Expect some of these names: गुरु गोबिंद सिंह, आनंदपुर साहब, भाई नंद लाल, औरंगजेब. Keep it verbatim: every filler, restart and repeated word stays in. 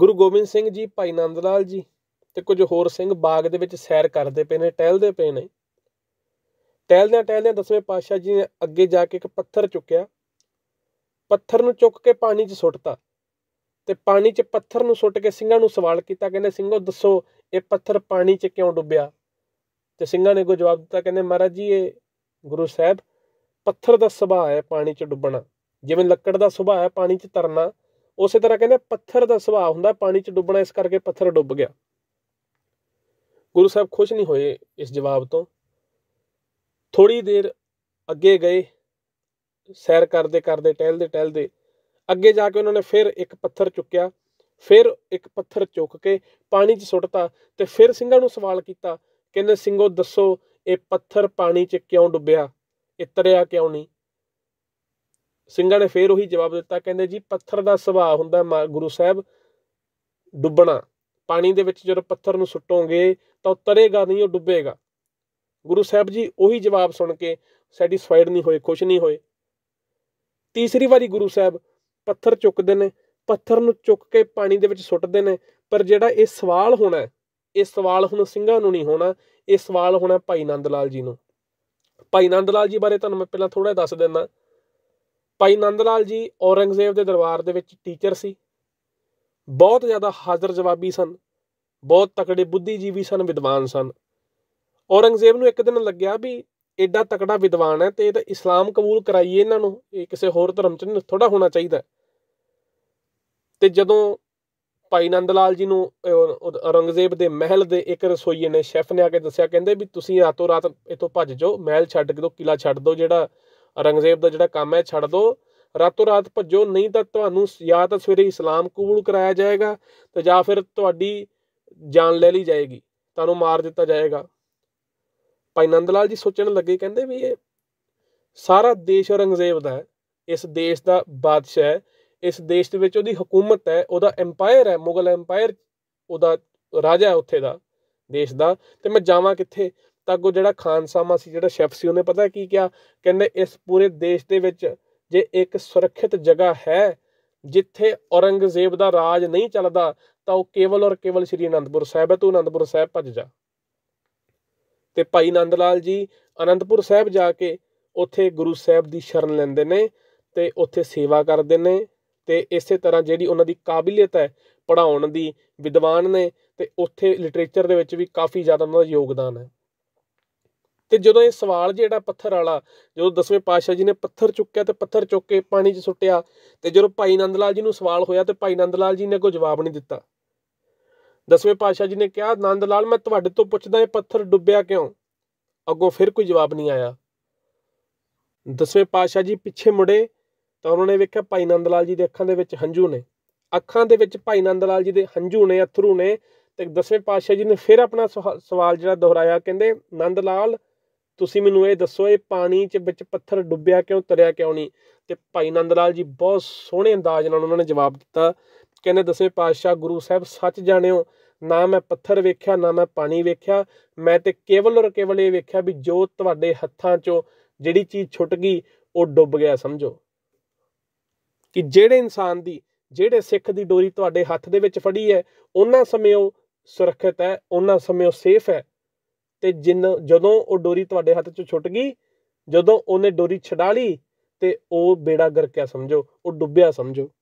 गुरु गोबिंद सिंह जी, भाई नंद लाल जी ते कुछ होर सिंह बाग दे विच सैर करदे पए ने, टहलदे पए ने। टहलदियां टहलदियां दसवें पातशाह जी ने अगे जाके एक पत्थर चुक्या, पत्थर नूं चुक के पानी च सुट्टता ते पानी च पत्थर नूं सुट के सिंघां नूं सवाल कीता, कहंदे सिंघो दसो ये पत्थर पानी च क्यों डुब्बिया। ते सिंघां ने कोई जवाब दिता, कहंदे महाराज जी ये गुरु साहब पत्थर दा सुभाअ है पानी च डुब्बना, जिवें लक्कड़ दा सुभाअ है पानी च तरना, उस तरह कहंदे पत्थर दा सुभाअ हुंदा पानी च डुब्बना, इस करके पत्थर डुब गया। गुरु साहब खुश नहीं होए इस जवाब तो। थोड़ी देर अगे गए सैर करते करते टहलते टहलते अगे जाके उन्होंने फिर एक पत्थर चुक्या, फिर एक पत्थर चुक के पानी च सुट्टता ते फिर सिंघां नूं सवाल कीता, कहंदे सिंघो दसो ये पत्थर पानी च क्यों डुब्बिया, ये तरिया क्यों नहीं। सिंघां ने फिर उही जवाब दिता, कहंदे जी पत्थर दा सुभाअ हुंदा मा गुरु साहब डुब्बना, पानी दे विच जदों पत्थर नूं सुट्टोगे तां तरेगा नहीं, वो डुब्बेगा। गुरु साहब जी उही जवाब सुन के सैटिस्फाइड नहीं होए, खुश नहीं होए। तीसरी वारी गुरु साहब पत्थर चुकते हैं, पत्थर नूं चुक के पानी दे विच सुट्टदे ने, पर जिहड़ा इह सवाल होना है, इह सवाल हुण सिंघां नूं नहीं होना, इह सवाल होना भाई नंद लाल जी नूं। भाई नंद लाल जी बारे तुहानूं मैं पहलां थोड़ा दस दिंदा। भाई नंद लाल जी औरंगजेब दे दरबार दे विच टीचर सी, बहुत ज़्यादा हाज़र जवाबी सन, बहुत तकड़े बुद्धिजीवी सन, विद्वान सन। औरंगजेब नूं एक दिन लग्या भी एडा तकड़ा विद्वान है तो इहदा इस्लाम कबूल कराइए, इन्हां नूं इह किसी होर धर्म च थोड़ा होना चाहिए। तो जदों भाई नंद लाल जी नूं औरंगजेब के महल के एक रसोईए ने, शैफ ने आके दस्सिया, कहंदे भी तुसीं रातों रात इत्थों भज जाओ, महल छड्ड के दो, किला छड्ड दो, जिहड़ा औरंगजेब का जिहड़ा काम है छड्ड दो, रातों रात भजो, नहीं तो तुहानूं या तो सवेरे इस्लाम कबूल कराया जाएगा तो या फिर तुहाडी जान ले ली जाएगी, तुहानूं मार दिता जाएगा। भाई नंद लाल जी सोचण लगे, कहंदे भी ये सारा देश औरंगजेब दा है, इस देश का बादशाह है, इस देश दे विच ओहदी हुकूमत है, ओहदा एम्पायर है, मुगल एम्पायर ओहदा राजा है उत्थे दा देश दा, ते मैं जावां कित्थे। तां जिहड़ा खानसामा सी, जिहड़ा शेफ सी, उहने पता की क्या, कहंदे इस पूरे देश दे विच जे एक सुरक्षित जगह है जिथे औरंगजेब दा राज नहीं चलदा तां ओह केवल और केवल श्री आनंदपुर साहब है, तूं आनंदपुर साहब भज जा। ते भाई नंद लाल जी आनंदपुर साहब जाके उत्थे गुरु साहब की शरण लैंदे ने ते उत्थे सेवा करदे ने। तो इस तरह जी उन्हों की काबिलियत है पढ़ाने की, विद्वान ने, तो उत्थे लिटरेचर दे विच भी काफ़ी ज़्यादा उन्होंने योगदान है। तो जो ये सवाल जो पत्थर वाला, जो दसवें पातशाह जी ने पत्थर चुक्या तो पत्थर चुक के पानी च सुट्टिया, तो जो भाई नंद लाल जी नूं सवाल होया तो भाई नंद लाल जी ने कोई जवाब नहीं दिता। दसवें पातशाह जी ने कहा, नंद लाल मैं तुहाडे तो पुछदा ये पत्थर डुब्बिया क्यों। अगों फिर कोई जवाब नहीं आया। दसवें पातशाह जी पिछे मुड़े तो उन्होंने वेख्या भाई नंद लाल जी के अखां दे विच हंझू ने, अखां दे विच भाई नंद लाल जी के हंझू ने, अथरू ने। ते दसवें पातशाह जी ने फिर अपना सवाल जिहड़ा दोहराया, कहंदे नंद लाल तुसीं मैनूं ये दस्सो ये पानी च विच पत्थर डुब्बिया क्यों, तरिया क्यों नहीं। ते भाई नंद लाल जी बहुत सोहणे अंदाज नाल उन्होंने जवाब दिता, कहंदे दसवें पातशाह गुरु साहब सच जाणिओ, ना मैं पत्थर वेख्या, ना मैं पानी वेख्या, मैं ते केवल और केवल ये वेख्या भी जो तुहाडे हत्थां चों जिहड़ी चीज़ छुट गई वो डुब गया। समझो कि जेड़े इंसान की, जेड़े सिख की डोरी तुहाडे हत्थ दे विच फड़ी है, उन्हां समय वो सुरक्षित है, उन्हां समय वो सेफ है। तो जिन जदों वो डोरी तुहाडे हत्थ चों छुट गई, जदों उन्हें डोरी छड़ा ली, तो वो बेड़ा गरकिया समझो, वो डुब्बिया समझो।